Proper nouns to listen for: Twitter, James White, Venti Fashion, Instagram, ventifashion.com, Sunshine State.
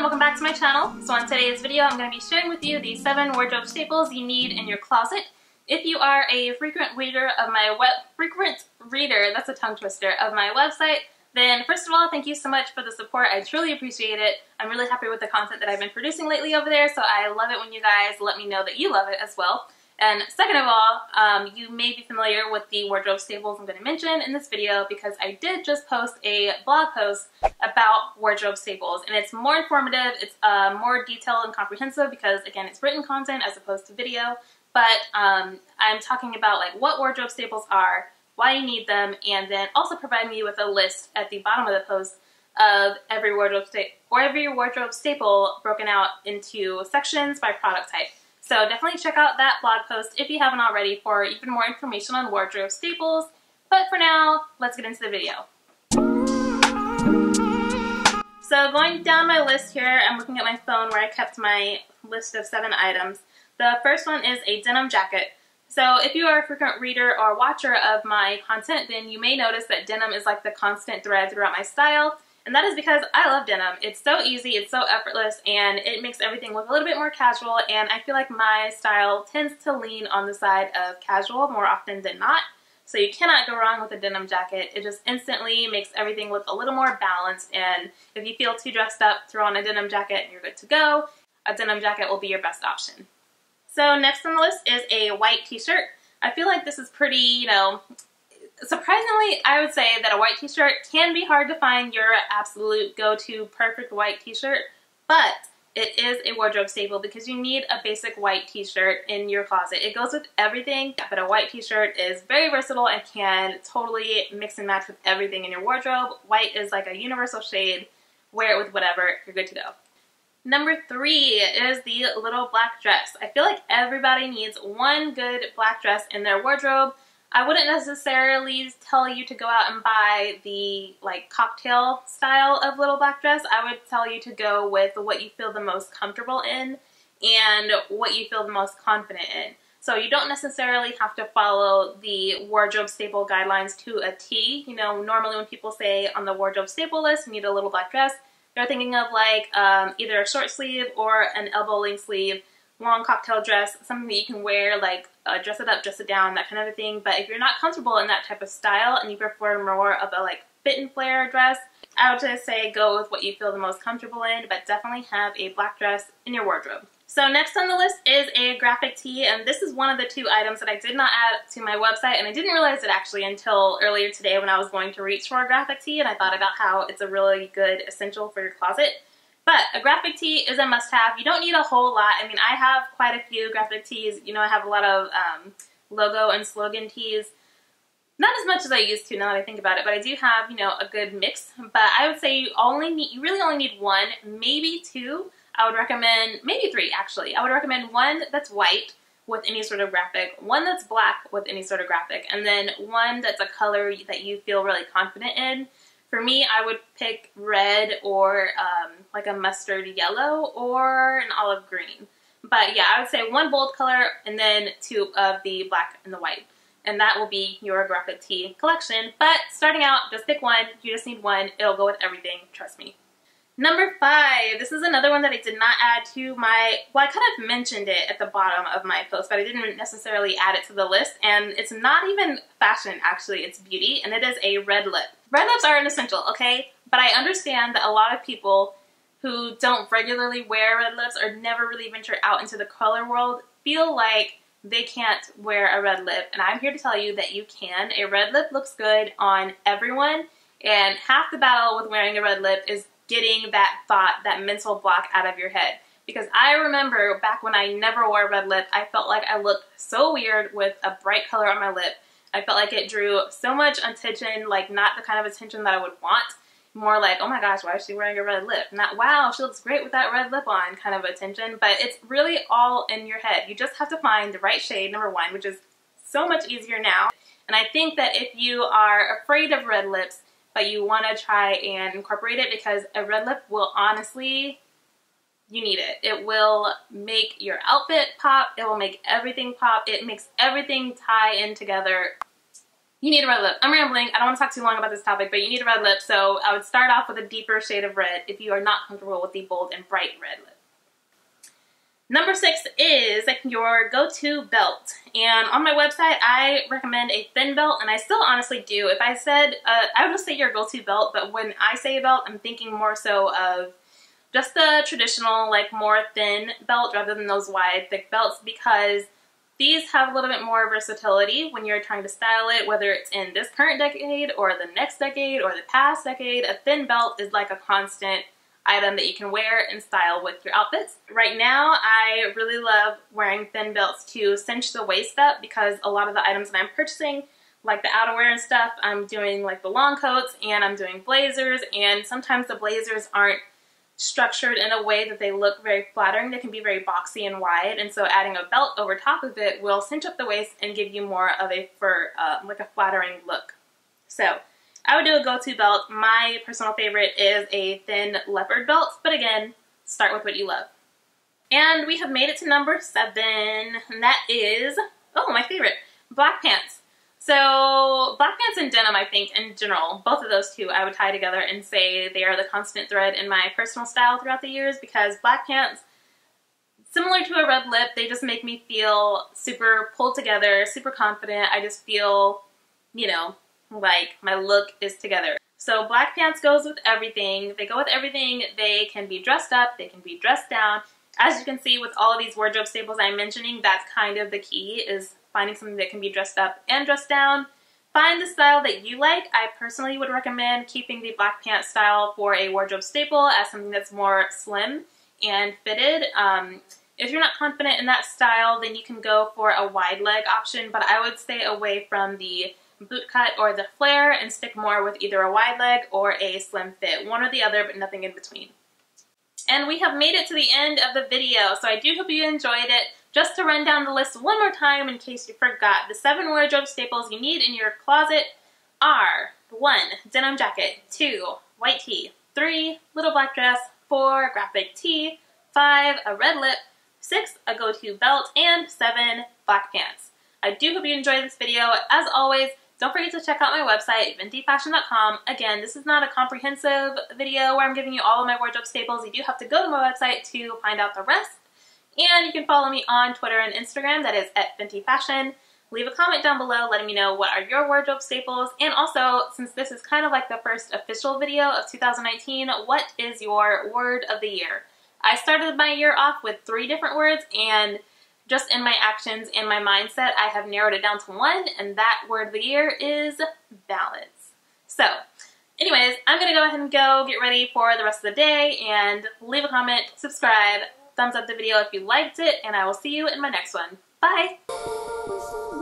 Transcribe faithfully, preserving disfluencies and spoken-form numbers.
Welcome back to my channel. So on today's video I'm going to be sharing with you the seven wardrobe staples you need in your closet. If you are a frequent reader of my web frequent reader, that's a tongue twister, of my website, then first of all, thank you so much for the support. I truly appreciate it. I'm really happy with the content that I've been producing lately over there, so I love it when you guys let me know that you love it as well. And second of all, um, you may be familiar with the wardrobe staples I'm going to mention in this video because I did just post a blog post about wardrobe staples, and it's more informative, it's uh, more detailed and comprehensive because, again, it's written content as opposed to video, but um, I'm talking about like what wardrobe staples are, why you need them, and then also providing you with a list at the bottom of the post of every wardrobe sta- or every wardrobe staple broken out into sections by product type. So definitely check out that blog post if you haven't already for even more information on wardrobe staples. But for now, let's get into the video. So going down my list here, I'm looking at my phone where I kept my list of seven items. The first one is a denim jacket. So if you are a frequent reader or watcher of my content, then you may notice that denim is like the constant thread throughout my style. And that is because I love denim. It's so easy, it's so effortless, and it makes everything look a little bit more casual, and I feel like my style tends to lean on the side of casual more often than not. So you cannot go wrong with a denim jacket. It just instantly makes everything look a little more balanced, and if you feel too dressed up, throw on a denim jacket and you're good to go. A denim jacket will be your best option. So next on the list is a white t-shirt. I feel like this is pretty, you know, surprisingly, I would say that a white t-shirt can be hard to find your absolute go-to perfect white t-shirt, but it is a wardrobe staple because you need a basic white t-shirt in your closet. It goes with everything, but a white t-shirt is very versatile and can totally mix and match with everything in your wardrobe. White is like a universal shade. Wear it with whatever, you're good to go. Number three is the little black dress. I feel like everybody needs one good black dress in their wardrobe. I wouldn't necessarily tell you to go out and buy the like cocktail style of little black dress. I would tell you to go with what you feel the most comfortable in and what you feel the most confident in. So you don't necessarily have to follow the wardrobe staple guidelines to a T. You know, normally when people say on the wardrobe staple list, you need a little black dress, they're thinking of like um, either a short sleeve or an elbow length sleeve, long cocktail dress, something that you can wear, like uh, dress it up, dress it down, that kind of a thing. But if you're not comfortable in that type of style and you prefer more of a like fit and flare dress, I would just say go with what you feel the most comfortable in, but definitely have a black dress in your wardrobe. So next on the list is a graphic tee, and this is one of the two items that I did not add to my website, and I didn't realize it actually until earlier today when I was going to reach for a graphic tee, and I thought about how it's a really good essential for your closet. But a graphic tee is a must-have. You don't need a whole lot. I mean, I have quite a few graphic tees. You know, I have a lot of um, logo and slogan tees. Not as much as I used to now that I think about it, but I do have, you know, a good mix. But I would say you only need, you really only need one, maybe two. I would recommend, maybe three actually. I would recommend one that's white with any sort of graphic, one that's black with any sort of graphic, and then one that's a color that you feel really confident in. For me, I would pick red or um, like a mustard yellow or an olive green. But yeah, I would say one bold color and then two of the black and the white. And that will be your graphic tee collection. But starting out, just pick one. You just need one. It'll go with everything. Trust me. Number five. This is another one that I did not add to my, well, I kind of mentioned it at the bottom of my post, but I didn't necessarily add it to the list. And it's not even fashion, actually. It's beauty. And it is a red lip. Red lips are an essential, okay? But I understand that a lot of people who don't regularly wear red lips or never really venture out into the color world feel like they can't wear a red lip. And I'm here to tell you that you can. A red lip looks good on everyone. And half the battle with wearing a red lip is getting that thought, that mental block out of your head. Because I remember back when I never wore a red lip, I felt like I looked so weird with a bright color on my lip. I felt like it drew so much attention, like not the kind of attention that I would want. More like, oh my gosh, why is she wearing a red lip? Not, wow, she looks great with that red lip on kind of attention. But it's really all in your head. You just have to find the right shade, number one, which is so much easier now. And I think that if you are afraid of red lips, but you want to try and incorporate it, because a red lip will honestly, you need it. It will make your outfit pop. It will make everything pop. It makes everything tie in together. you need a red lip. I'm rambling. I don't want to talk too long about this topic, but you need a red lip. So I would start off with a deeper shade of red if you are not comfortable with the bold and bright red lip. Number six is your go-to belt. And on my website, I recommend a thin belt, and I still honestly do. If I said, uh, I would say your go-to belt, but when I say a belt, I'm thinking more so of just the traditional, like more thin belt rather than those wide, thick belts, because these have a little bit more versatility when you're trying to style it, whether it's in this current decade or the next decade or the past decade. A thin belt is like a constant item that you can wear and style with your outfits. Right now, I really love wearing thin belts to cinch the waist up, because a lot of the items that I'm purchasing, like the outerwear and stuff, I'm doing like the long coats and I'm doing blazers, and sometimes the blazers aren't structured in a way that they look very flattering. They can be very boxy and wide, and so adding a belt over top of it will cinch up the waist and give you more of a fur, uh, like a flattering look. So I would do a go-to belt. My personal favorite is a thin leopard belt, but again, start with what you love. And we have made it to number seven, and that is, oh, my favorite, black pants. So black pants and denim, I think, in general, both of those two I would tie together and say they are the constant thread in my personal style throughout the years, because black pants, similar to a red lip, they just make me feel super pulled together, super confident. I just feel, you know, like my look is together. So black pants goes with everything. They go with everything. They can be dressed up. They can be dressed down. As you can see with all of these wardrobe staples I'm mentioning, that's kind of the key, is finding something that can be dressed up and dressed down. Find the style that you like. I personally would recommend keeping the black pants style for a wardrobe staple as something that's more slim and fitted. Um, if you're not confident in that style, then you can go for a wide leg option, but I would stay away from the boot cut or the flare and stick more with either a wide leg or a slim fit. One or the other, but nothing in between. And we have made it to the end of the video, so I do hope you enjoyed it. Just to run down the list one more time in case you forgot, the seven wardrobe staples you need in your closet are one, denim jacket, two, white tee, three, little black dress, four, graphic tee, five, a red lip, six, a go-to belt, and seven, black pants. I do hope you enjoyed this video. As always, don't forget to check out my website, venti fashion dot com. Again, this is not a comprehensive video where I'm giving you all of my wardrobe staples. You do have to go to my website to find out the rest. And you can follow me on Twitter and Instagram, that is at Venti Fashion. Leave a comment down below letting me know what are your wardrobe staples. And also, since this is kind of like the first official video of two thousand nineteen, what is your word of the year? I started my year off with three different words, and just in my actions and my mindset, I have narrowed it down to one, and that word of the year is balance. So anyways, I'm going to go ahead and go get ready for the rest of the day, and leave a comment, subscribe, thumbs up the video if you liked it, and I will see you in my next one. Bye!